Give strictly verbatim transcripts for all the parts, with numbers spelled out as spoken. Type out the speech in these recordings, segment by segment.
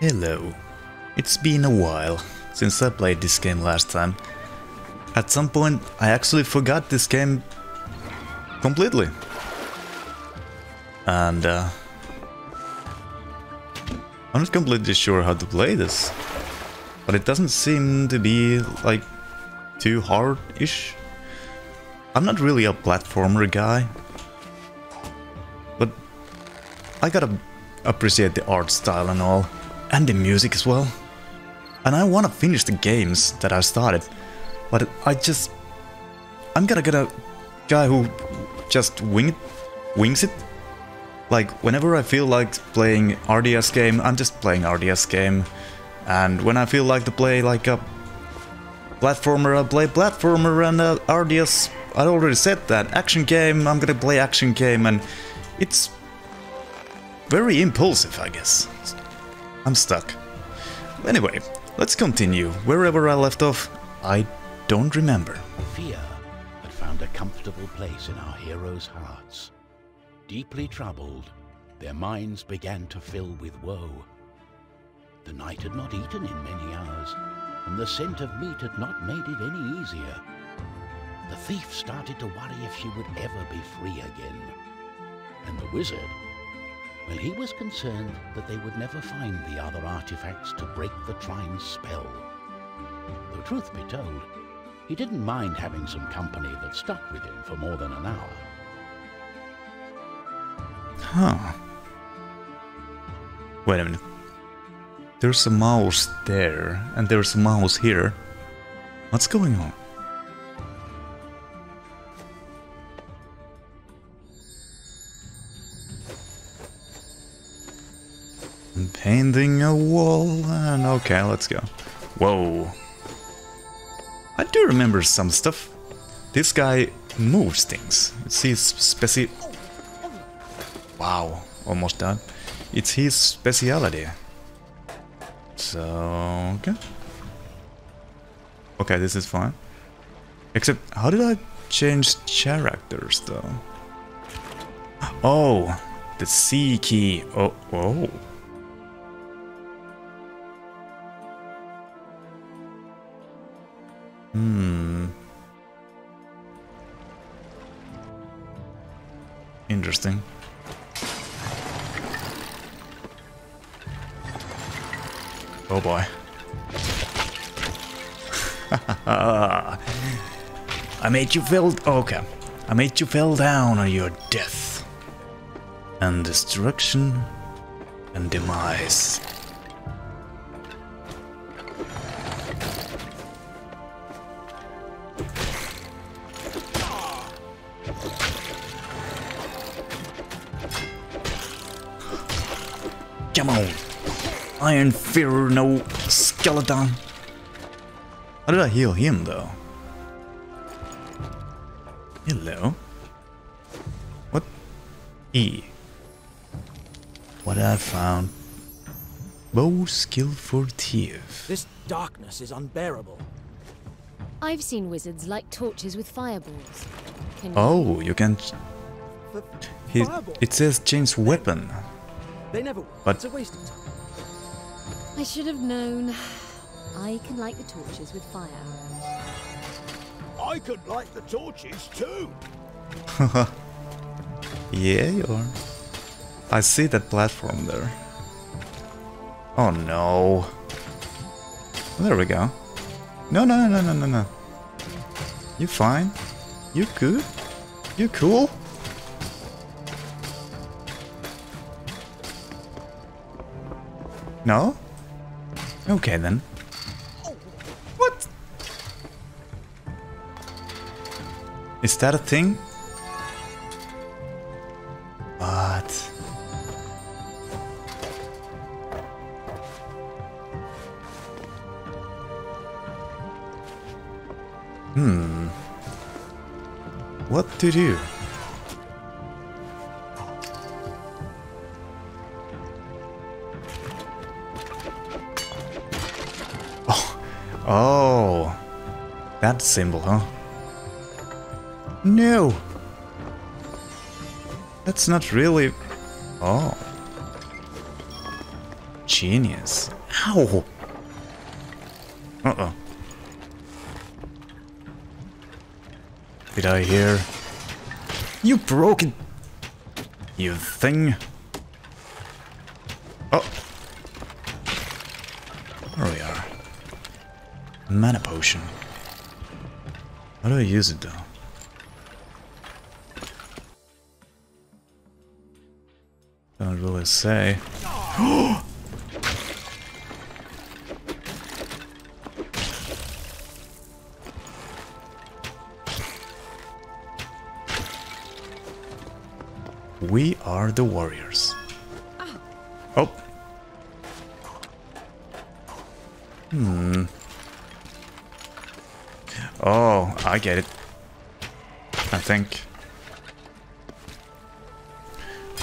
Hello. It's been a while since I played this game last time. At some point I actually forgot this game completely. And uh, I'm not completely sure how to play this. But it doesn't seem to be like too hard-ish. I'm not really a platformer guy. But I gotta appreciate the art style and all. And the music as well. And I wanna finish the games that I started, but I just... I'm gonna get a guy who just wing it, wings it. Like, whenever I feel like playing R D S game, I'm just playing R D S game. And when I feel like to play like a platformer, I play platformer, and a R D S, I already said that. Action game, I'm gonna play action game, and it's very impulsive, I guess. I'm stuck. Anyway, let's continue. Wherever I left off, I don't remember. Fear had found a comfortable place in our heroes' hearts. Deeply troubled, their minds began to fill with woe. The knight had not eaten in many hours, and the scent of meat had not made it any easier. The thief started to worry if she would ever be free again. And the wizard, well, he was concerned that they would never find the other artifacts to break the trine's spell. Though truth be told, he didn't mind having some company that stuck with him for more than an hour. Huh. Wait a minute. There's a mouse there, and there's a mouse here. What's going on? Painting a wall, and okay, let's go. Whoa. I do remember some stuff. This guy moves things. It's his speci... Wow, almost done. It's his speciality. So, okay. Okay, this is fine. Except, how did I change characters, though? Oh, the C key. Oh, oh. Hmm. Interesting. Oh boy. I made you fell... Okay. I made you fell down on your death. And destruction. And demise. Come on, Iron Fear, no skeleton. How did I heal him though? Hello. What? E. What I found. Bow skill for thief. This darkness is unbearable. I've seen wizards light torches with fireballs. Can oh, you can. He, it says change weapon. They never will. But it's a waste of time. I should have known. I can light the torches with fire. I could light the torches too. Yeah, you are. I see that platform there. Oh no. There we go. No, no, no, no, no, no. You fine? You good? You cool? No? Okay then. What? Is that a thing? What? Hmm. What to do? Oh, that symbol, huh? No! That's not really... Oh. genius. Ow! Uh-oh. Did I hear? You broke it! You thing! Oh! There we are. Mana potion. How do I use it though? Don't really say. Oh! We are the warriors. Oh. Hmm. Oh, I get it. I think.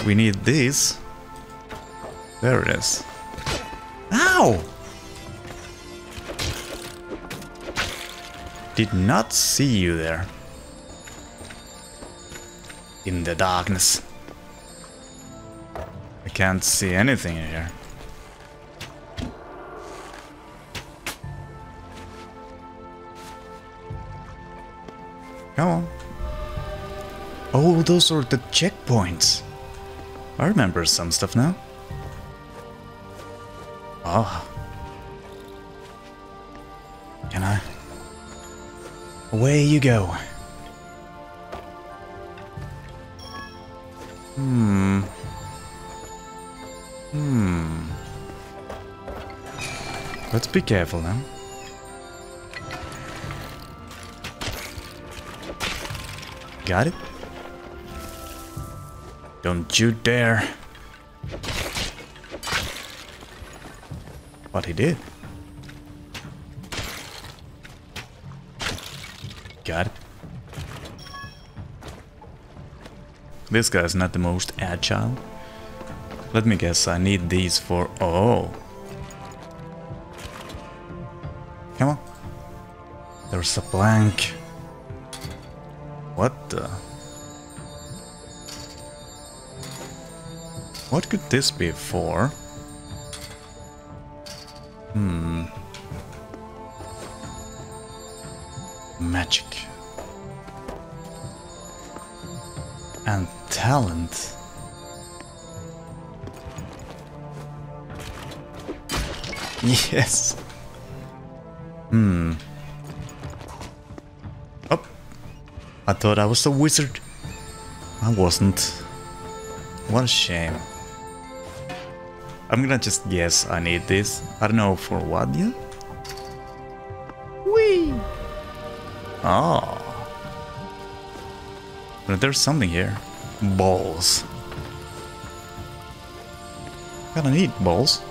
We need these. There it is. Ow! Did not see you there. In the darkness. I can't see anything here. Come on. Oh, those are the checkpoints. I remember some stuff now. Ah. Oh. Can I? Away you go. Hmm. Hmm. Let's be careful now. Got it? Don't you dare. But he did. Got it. This guy's not the most agile. Let me guess, I need these for... Oh! Come on. There's a plank. What the... What could this be for? Hmm. Magic. And talent. Yes. Hmm. Oh. I thought I was a wizard. I wasn't. What a shame. I'm gonna just guess I need this. I don't know for what yet. Whee! Oh. But there's something here. Balls. Gonna need balls.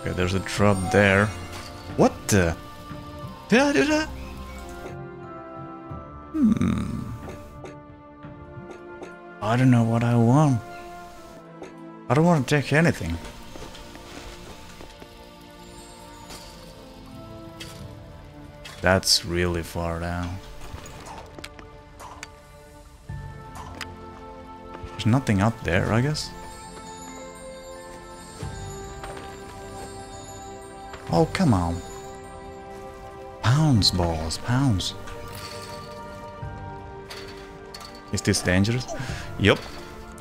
Okay, there's a drop there. What the? Did I do that? Hmm. I don't know what I want. I don't want to take anything. That's really far down. There's nothing up there, I guess. Oh, come on. Pounds, balls, pounds. Is this dangerous? Yup,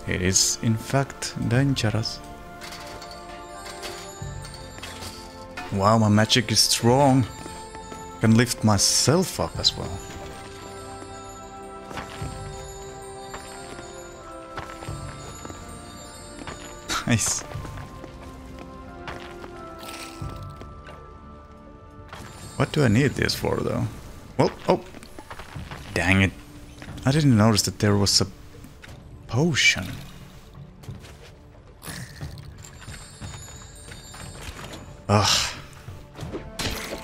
it is in fact dangerous. Wow, my magic is strong. I can lift myself up as well. Nice. What do I need this for, though? Well, oh! Dang it! I didn't notice that there was a potion. Ugh!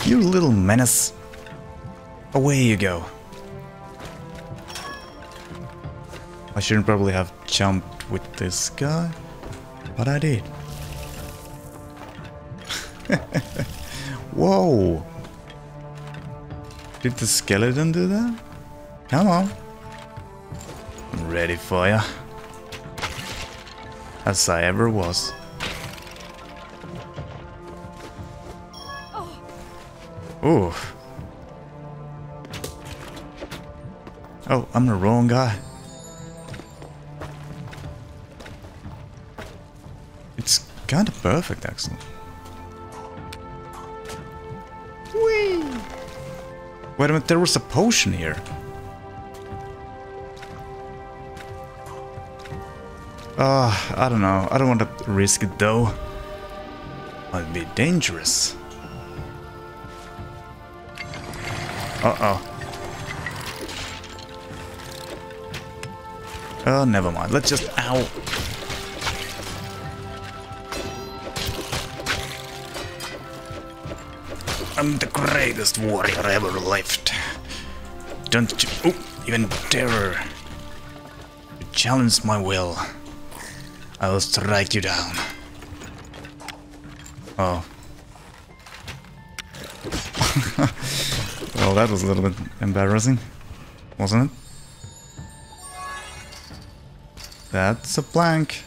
You little menace! Away you go! I shouldn't probably have jumped with this guy, but I did. Whoa! Did the skeleton do that? Come on. I'm ready for ya. As I ever was. Ooh. Oh, I'm the wrong guy. It's kind of perfect, actually. Whee! Wait a minute, there was a potion here. Uh, I don't know. I don't want to risk it, though. Might be dangerous. Uh-oh. Oh, never mind. Let's just... Ow! I'm the greatest warrior ever lived. Don't you... Oh, even terror. You challenged my will. I will strike you down. Oh. Well, that was a little bit embarrassing, wasn't it? That's a plank.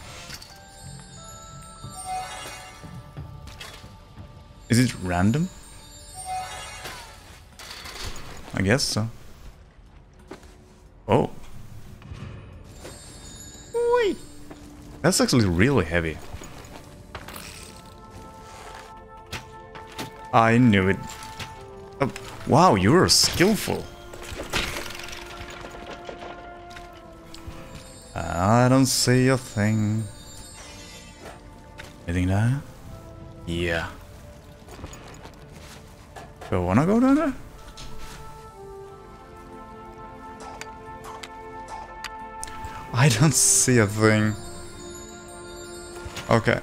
Is it random? I guess so. Oh. Wait. That's actually really heavy. I knew it. Oh, wow, you were skillful. I don't see a thing. Anything there? Yeah. Do I wanna go down there? I don't see a thing. Okay.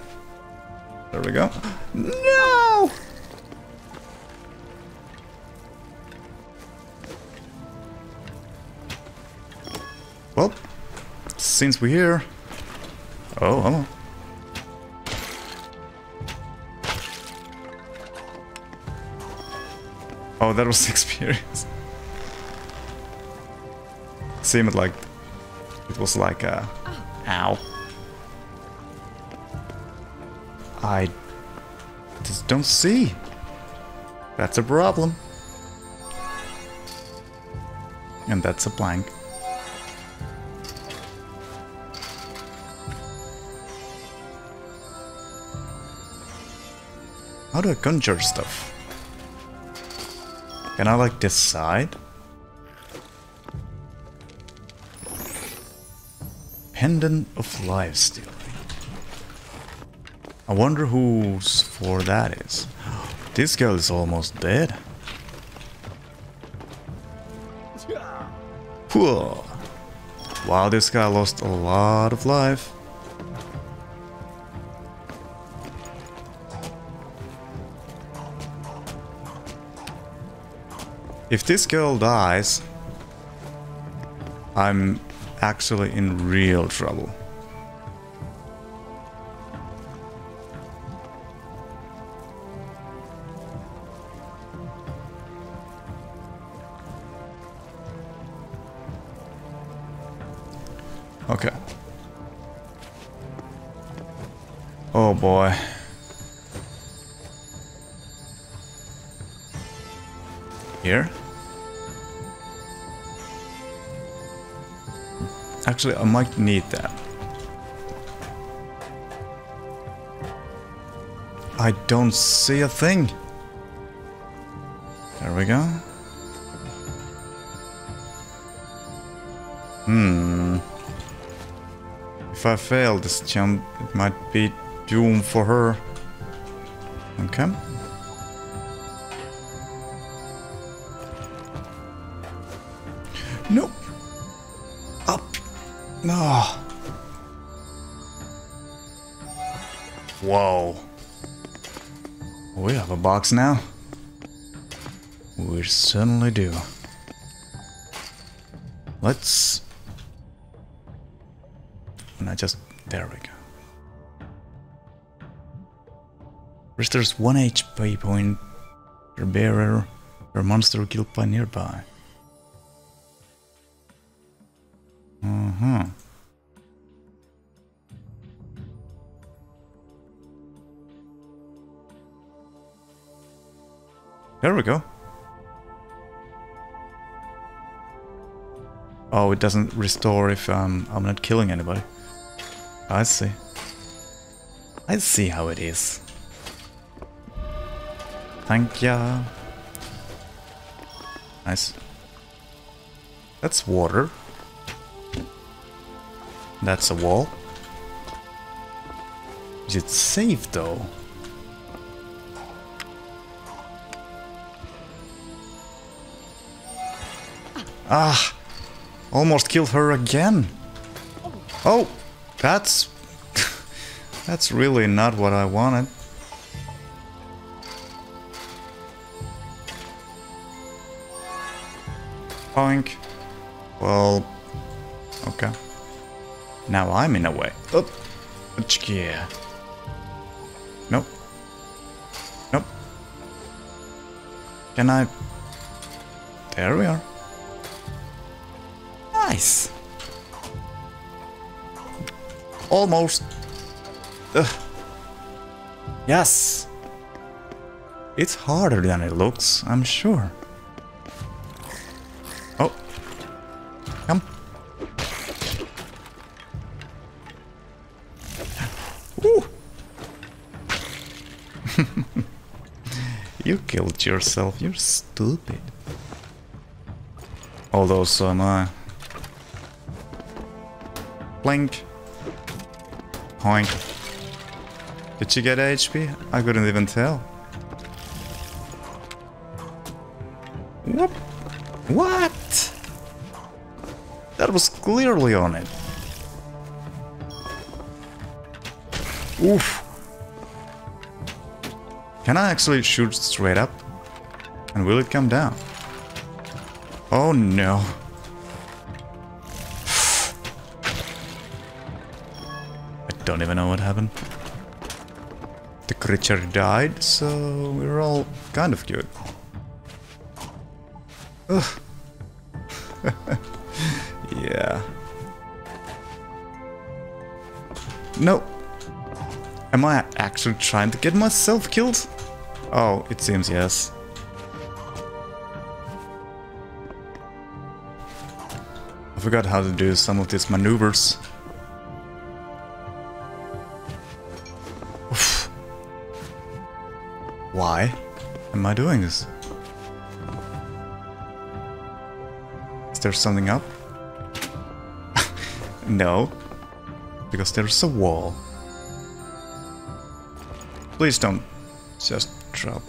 There we go. No! Well. Since we're here. Oh, hello. Oh, that was experience. Seemed like it was like a ow. I just don't see. That's a problem. And that's a plank. How do I conjure stuff? Can I like decide? Pendant of Lifestealing. I wonder whose for that is. This girl is almost dead. Whoa. Wow, this guy lost a lot of life. If this girl dies, I'm actually in real trouble. Okay. Oh boy. Here? Actually, I might need that. I don't see a thing. There we go. Hmm. If I fail this jump, it might be doom for her. Okay. Nope. No. Whoa. We have a box now. We certainly do. Let's... And I just... There we go. Restores one H P point per bearer. There are monster Gilpa nearby. Uh-huh. There we go. Oh, it doesn't restore if um, I'm not killing anybody. I see. I see how it is. Thank ya. Nice. That's water. That's a wall. Is it safe though? Ah! Almost killed her again! Oh! That's... that's really not what I wanted. Boink. Well... okay. Now I'm in a way. Oh! Yeah. Nope. Nope. Can I... there we are. Nice. Almost. Ugh. Yes. It's harder than it looks, I'm sure. Oh. Come. Woo. You killed yourself. You're stupid. Although so am I. Blink. Hoink. Did you get H P? I couldn't even tell. What? What? That was clearly on it. Oof. Can I actually shoot straight up? And will it come down? Oh no. Don't even know what happened. The creature died, so we're all kind of good. Ugh. Yeah. No. Am I actually trying to get myself killed? Oh, it seems yes. I forgot how to do some of these maneuvers. Why am I doing this? Is there something up? No. Because there's a wall. Please don't just drop.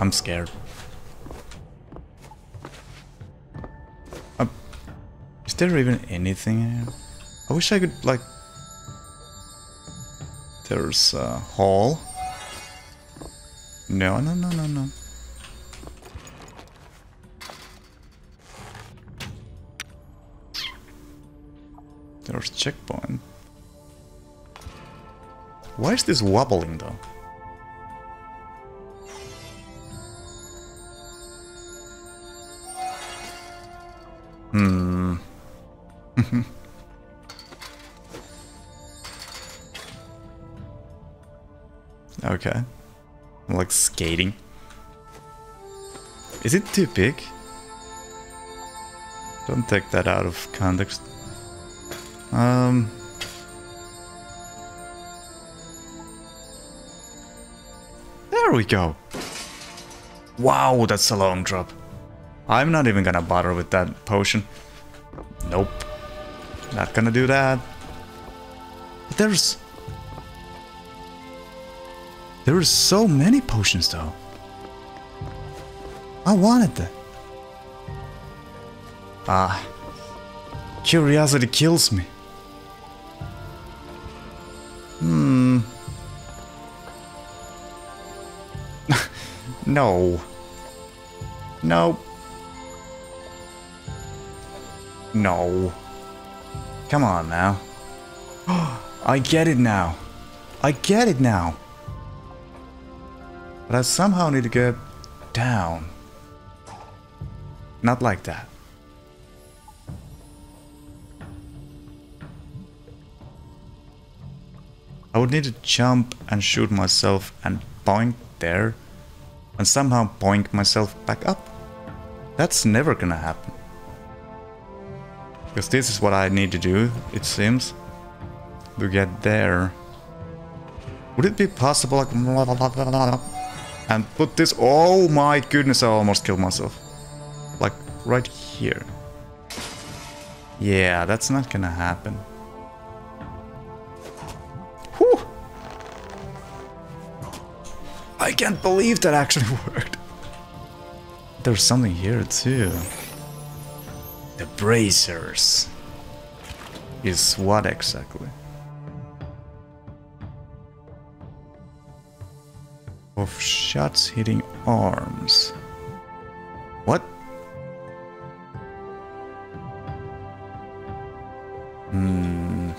I'm scared. Is there even anything here? I wish I could, like... there's a hall. No, no, no, no, no. There's checkpoint. Why is this wobbling though? Hmm. Okay. I'm like skating. Is it too big? Don't take that out of context. Um. There we go. Wow, that's a long drop. I'm not even gonna bother with that potion. Nope. Not gonna do that. But there's... there are so many potions though. I wanted that. Ah. Curiosity kills me. Hmm. No. No. No. Come on now. I get it now. I get it now. But I somehow need to get down. Not like that. I would need to jump and shoot myself and boink there. And somehow boink myself back up. That's never gonna happen. Because this is what I need to do, it seems. To get there. Would it be possible, like, blah, blah, blah, blah, blah, and put this... Oh my goodness, I almost killed myself. Like, right here. Yeah, that's not gonna happen. Whew! I can't believe that actually worked. There's something here, too. The bracers. Is what exactly? Of shots hitting arms. What? Hmm.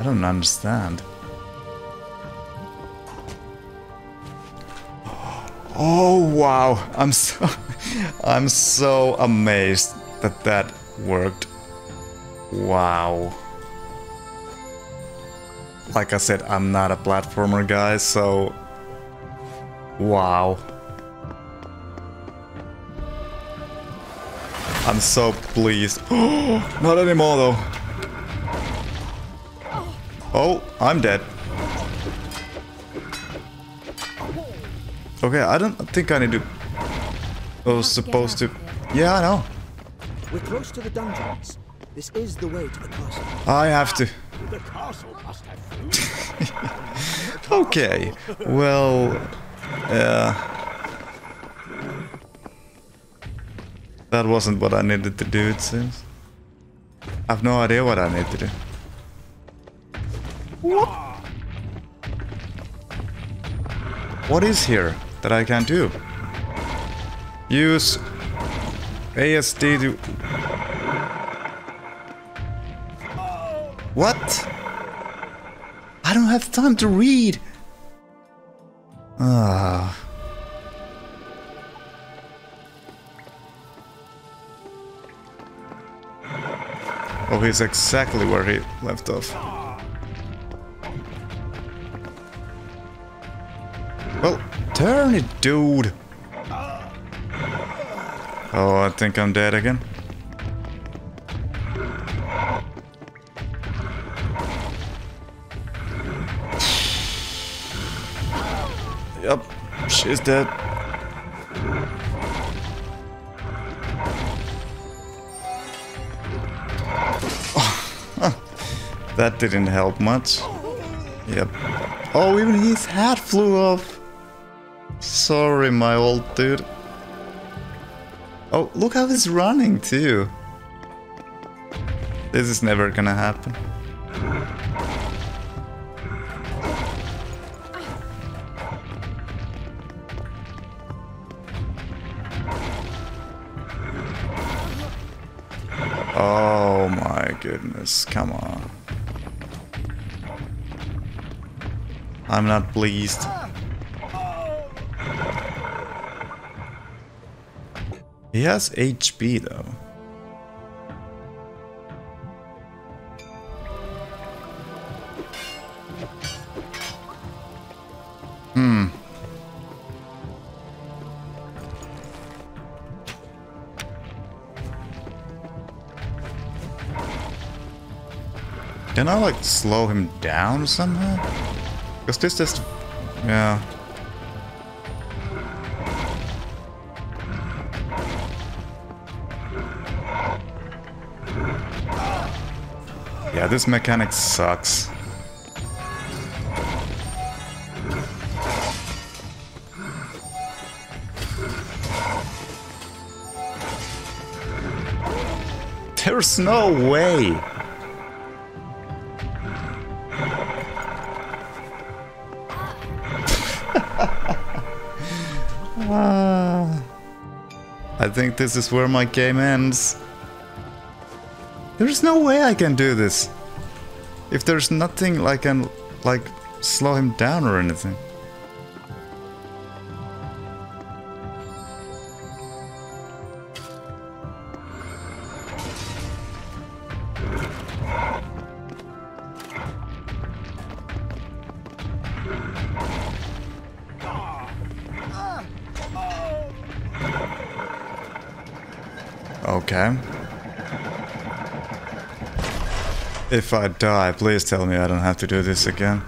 I don't understand. Oh wow! I'm so I'm so amazed that that worked. Wow. Like I said, I'm not a platformer guy, so. Wow. I'm so pleased. Not anymore though. Oh, I'm dead. Okay, I don't think I need to... I was supposed to... Yeah, I know. We're close to the dungeons. This is the way to the castle. I have to... The castle must have food. Okay, well... Yeah. That wasn't what I needed to do, it seems. I have no idea what I need to do. What? What is here that I can't do? Use A S D to... What? I don't have time to read! Ah. Oh, he's exactly where he left off. Well, turn it, dude! Oh, I think I'm dead again. Yup, she's dead. That didn't help much. Yep. Oh, even his hat flew off. Sorry, my old dude. Oh, look how he's running too. This is never gonna happen. Oh my goodness, come on. I'm not pleased. He has H P though. Hmm. Can I like slow him down somehow? Because this just... yeah. Yeah, this mechanic sucks. There's no way! I think this is where my game ends. There's no way I can do this. if there's nothing like I can like slow him down or anything. Okay. If I die, please tell me I don't have to do this again.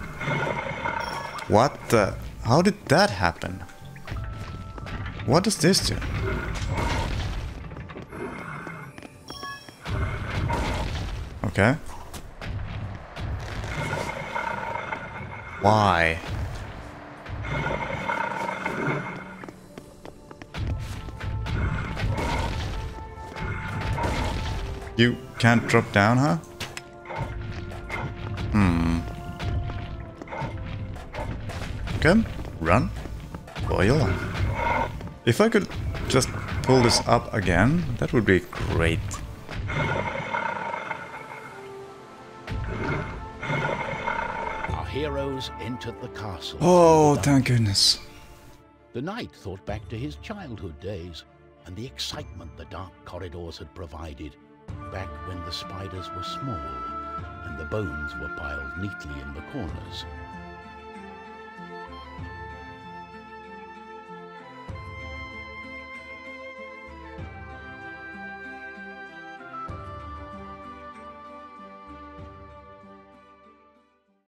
What the? How did that happen? What does this do? Okay. Why? You can't drop down, huh? Hmm. Okay. Run. Boil. If I could just pull this up again, that would be great. Our heroes entered the castle. Oh, thank goodness. The knight thought back to his childhood days and the excitement the dark corridors had provided. Back when the spiders were small and the bones were piled neatly in the corners.